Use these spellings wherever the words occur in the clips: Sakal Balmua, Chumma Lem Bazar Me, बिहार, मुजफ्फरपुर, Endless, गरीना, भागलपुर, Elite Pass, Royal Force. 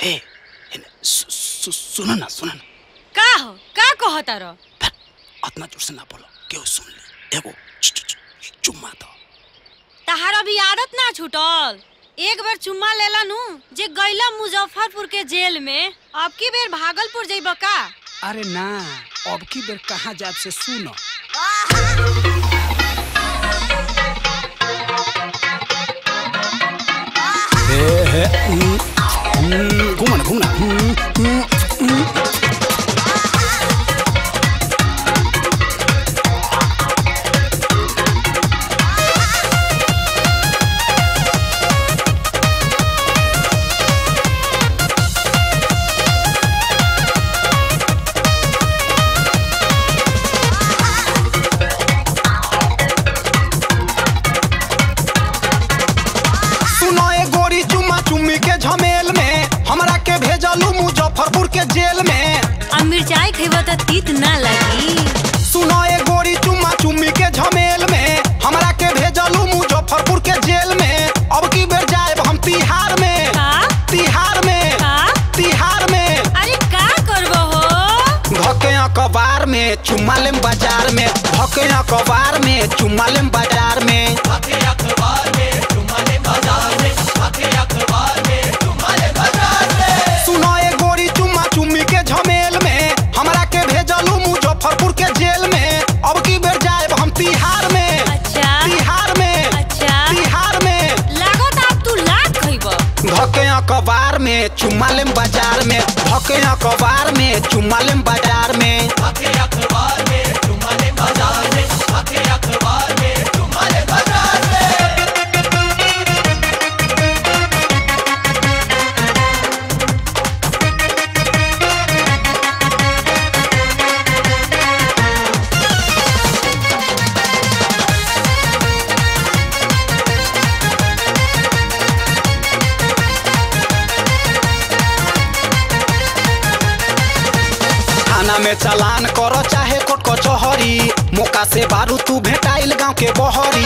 हे सुनो ना का हो का कहता रो इतना जोर से ना बोलो क्यों सुन ले एगो चुम्मा दो तहारा भी आदत ना छूटल। एक बार चुम्मा लेला नू जे गैला मुजफ्फरपुर के जेल में अब की बेर भागलपुर जइबा का? अरे ना अब की बेर कहाँ जाब से सुनो। घूमना तीत ना लगी। सुनो ए गोरी चुम्मा चुम्मी के झमेल में हमरा के भेजलू मुजफ्फरपुर के जेल में। अब की बेर जाएब हम तिहार में तिहार में। अरे का करबो हो? भके अखबार में चुम्मा लेम बाजार में, भके अखबार में चुम्मा लेम बाजार में, भके अखबार में चुम्मा लेम बाजार में, भके अखबार में चुम्मा लेम बाजार में। सुनो ए गोरी चुम्मा चुम्मी के झमेल में हमरा के भेजलू मुजफ्फरपुर के जेल में। अब की बेर जाएब हम तिहार में। अच्छा तिहार में लागो त अब तू लाख खइबो। धके अखबार में चुम्मा लेम बाजार में, धके अखबार में चुम्मा लेम बाजार में, धके अखबार में चुम्मा लेम बाजार में, धके अखबार में चुम्मा लेम बाजार में। में चालान करो चाहे कोर्ट कचहरी, मौका से बारूद तू भेटाइल गाँव के बहरी।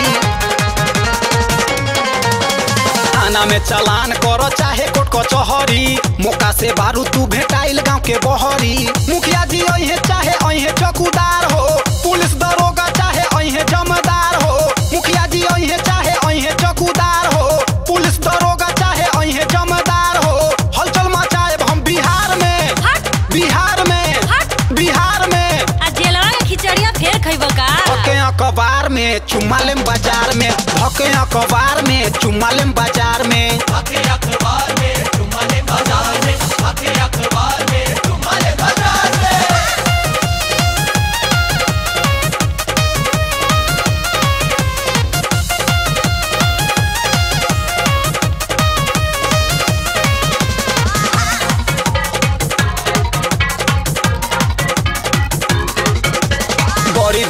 थाना में चालान करो चाहे कोर्ट कचहरी, मौका से बारूद तू भेटाइल गाँव के बहरी। मुखिया जी अहे चाहे अहे चौकीदार हो, पुलिस दरोगा चाहे अहे जमदार हो। मुखिया जी अहे चाहे अहे चौकीदार हो, पुलिस दरोगा चाहे अहे जमदार हो। हलचल मचाएब हम बिहार में। जेलवा के खिचड़िया फेर खइबो का? धके अखबार में चुम्मा लेम बाजार में, धके अखबार में चुम्मा लेम बाजार में, धके अखबार में चुम्मा लेम बाजार में, धके अखबार में चुम्मा लेम बाजार में।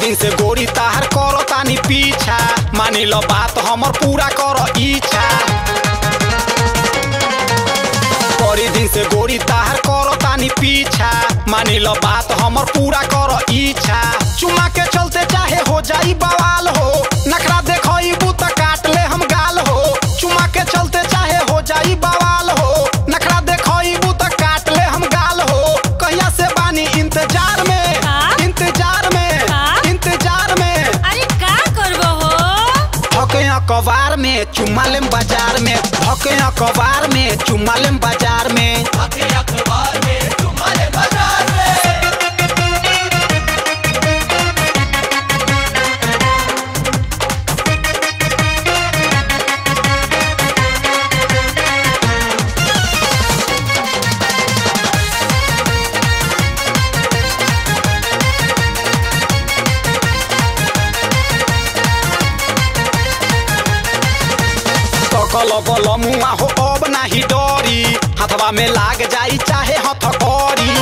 दिन से गोरी ताहर करो तानी पीछा, मानी लो बात हमर पूरा करो इच्छा। गोरी दिन से गोरी ताहर करो तानी पीछा, मानी लो बात हमर पूरा करो इच्छा। चुमा के चलते चाहे हो जाई बवाल हो, नखरा देखो त काट ले हम गाल हो। चुमा के चलते चाहे हो जाई बवाल हो, नखरा देखो त काट ले हम गाल हो। कहिया से बानी इंतजार में। अरे का करबो हो? धके अखबार में चुम्मा लेम बाजार में, धके अखबार में चुम्मा लेम बाजार में, धके अखबार में चुम्मा लेम बाजार में। लगल मुआ हो अब नाही डरी, हथवा में लाग जाई चाहे हथकड़ी।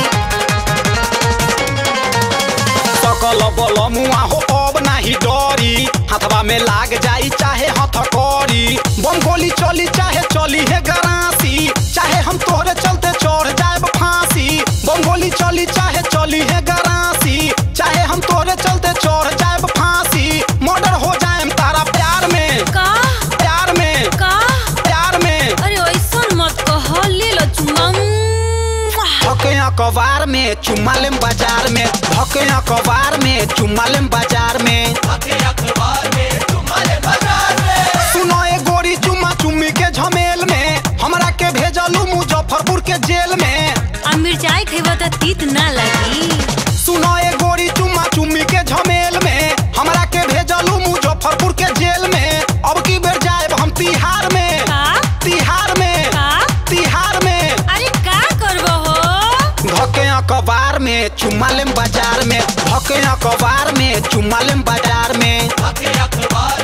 सकल बल मुआ हो अब नाही डरी, हथवा में लाग जाई चाहे हथकड़ी। बम गोली चली चाहे चली है गरासी, चाहे हम तोहरे चलते चढ़ जाएब फांसी। बम गोली चली चाहे चली है गरासी, चाहे हम तोहरे चलते चढ़ जाएब फांसी। मर्डर हो जाएम तारा प्यार में का? अरे ऐसा मत कहो, ले लो चुम्मा। अखबार में चुम्मा लेम बाजार में, भके अखबार में चुम्मा लेम बाजार में, भके अखबार में चुम्मा लेम बाजार में। सुनो ए गोरी चुम्मा चुम्मी के झमेल में, हमरा के भेजलू मुजफ्फरपुर के जेल में। आ मिर्चाई खइबा त तीत ना लगी। सुनो ए गोरी चुम्मा चुम्मी के झमेल में, हमरा के भेजलू मुजफ्फरपुर के जेल में। अब की बेर जाएब हम तिहार में, अखबार में चुम्मा लेम बाजार में, भके अखबार में चुम्मा लेम बाजार में, भके अखबार।